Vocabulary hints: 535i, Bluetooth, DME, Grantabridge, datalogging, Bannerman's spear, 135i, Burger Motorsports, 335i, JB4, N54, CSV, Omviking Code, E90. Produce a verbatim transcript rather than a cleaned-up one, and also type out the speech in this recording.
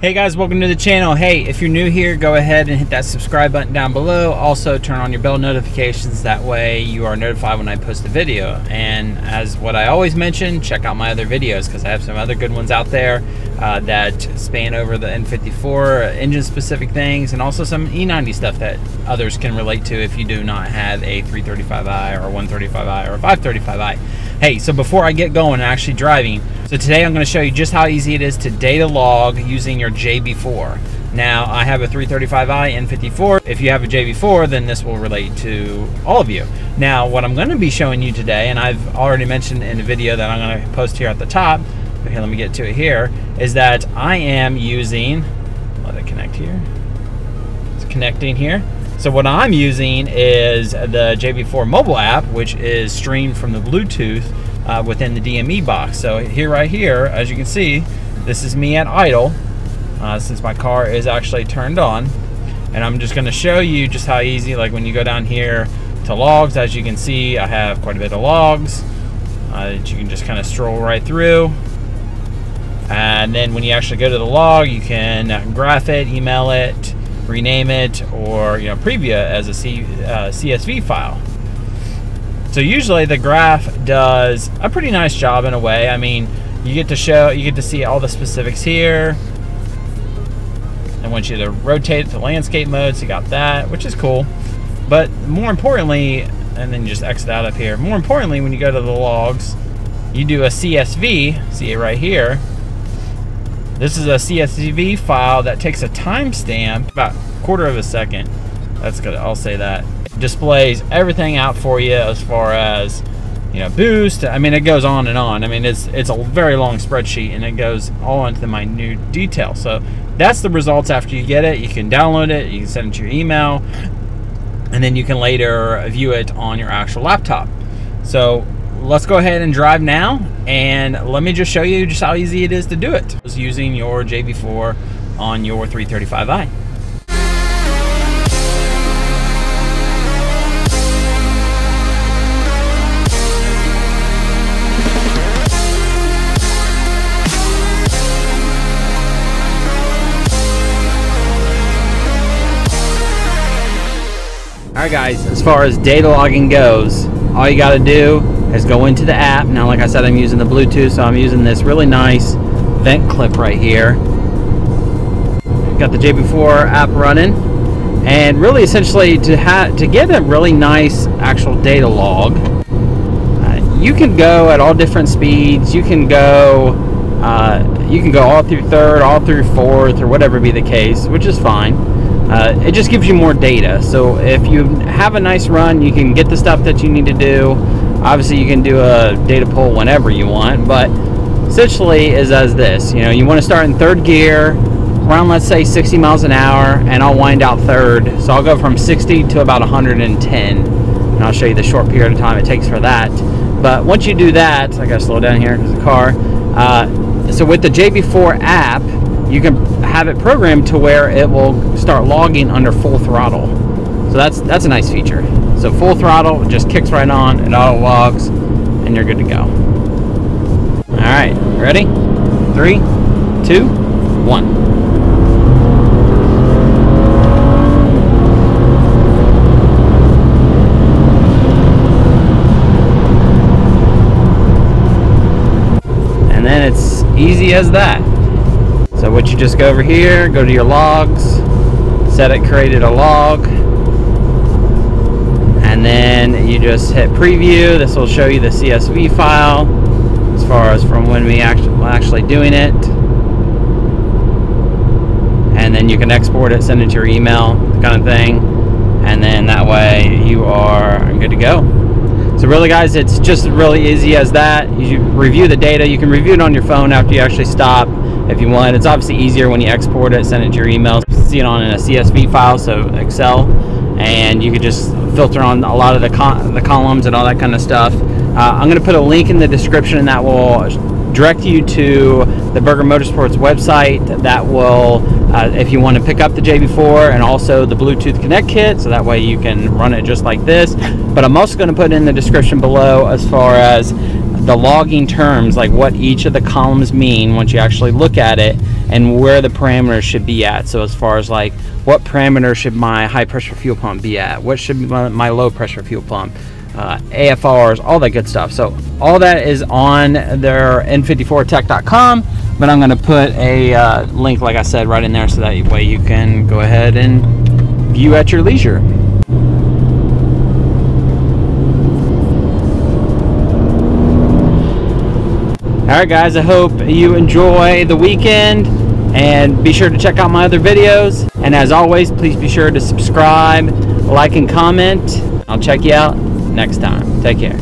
Hey guys, welcome to the channel. Hey, if you're new here, go ahead and hit that subscribe button down below. Also turn on your bell notifications, that way you are notified when I post a video. And as what I always mention, check out my other videos because I have some other good ones out there uh, that span over the N fifty-four engine specific things and also some E ninety stuff that others can relate to if you do not have a three thirty-five i or one thirty-five i or five thirty-five i. Hey, so before I get going and actually driving, so today I'm going to show you just how easy it is to data log using your J B four. Now I have a three thirty-five i N fifty-four. If you have a J B four, then this will relate to all of you. Now what I'm going to be showing you today, and I've already mentioned in a video that I'm going to post here at the top, okay, let me get to it here, is that I am using, let it connect here, it's connecting here. So what I'm using is the J B four mobile app, which is streamed from the Bluetooth uh, within the D M E box. So here, right here, as you can see, this is me at idle, uh, since my car is actually turned on. And I'm just gonna show you just how easy, like when you go down here to logs, as you can see, I have quite a bit of logs uh, that you can just kind of stroll right through. And then when you actually go to the log, you can graph it, email it, rename it, or you know, preview as a C, uh, C S V file. So usually the graph does a pretty nice job in a way. I mean, you get to show, you get to see all the specifics here. I want you to rotate it to landscape mode, so you got that, which is cool. But more importantly, and then you just exit out of here. More importantly, when you go to the logs, you do a C S V. See it right here. This is a C S V file that takes a timestamp, about a quarter of a second. That's good, I'll say that. It displays everything out for you as far as, you know, boost. I mean, it goes on and on. I mean, it's it's a very long spreadsheet and it goes all into the minute detail. So that's the results after you get it. You can download it, you can send it to your email, and then you can later view it on your actual laptop. So let's go ahead and drive now, and let me just show you just how easy it is to do it. It's using your J B four on your three thirty-five i. Alright guys, as far as data logging goes, all you gotta do is go into the app. Now like I said, I'm using the Bluetooth, so I'm using this really nice vent clip right here. Got the J B four app running, and really essentially to have to get a really nice actual data log, uh, you can go at all different speeds. You can go uh, you can go all through third, all through fourth, or whatever be the case, which is fine. Uh, it just gives you more data. So if you have a nice run, you can get the stuff that you need to do. Obviously you can do a data pull whenever you want, but essentially is as this, you know, you want to start in third gear around, let's say sixty miles an hour, and I'll wind out third. So I'll go from sixty to about one hundred ten, and I'll show you the short period of time it takes for that. But once you do that, I gotta slow down here because the car, uh, so with the J B four app, you can have it programmed to where it will start logging under full throttle. So that's that's a nice feature. So full throttle, it just kicks right on, it auto logs, and you're good to go. All right, ready? Three, two, one. And then it's easy as that. So what you just go over here, go to your logs, set it created a log, and then you just hit preview. This will show you the C S V file as far as from when we actually actually doing it, and then you can export it, send it to your email kind of thing, and then that way you are good to go. So really guys, it's just really easy as that. You review the data, you can review it on your phone after you actually stop if you want. It's obviously easier when you export it, send it to your email, see it on in a C S V file, so Excel, and you could just filter on a lot of the, con the columns and all that kind of stuff. Uh, I'm going to put a link in the description that will direct you to the Burger Motorsports website that will, uh, if you want to pick up the J B four and also the Bluetooth Connect Kit, so that way you can run it just like this. But I'm also going to put in the description below as far as the logging terms, like what each of the columns mean once you actually look at it, and where the parameters should be at. So as far as like what parameter should my high pressure fuel pump be at, what should my, my low pressure fuel pump, uh, A F Rs, all that good stuff. So all that is on their n fifty-four tech dot com, but I'm going to put a uh, link, like I said, right in there so that way you can go ahead and view at your leisure. Alright guys, I hope you enjoy the weekend, and be sure to check out my other videos. And as always, please be sure to subscribe, like, and comment. I'll check you out next time. Take care.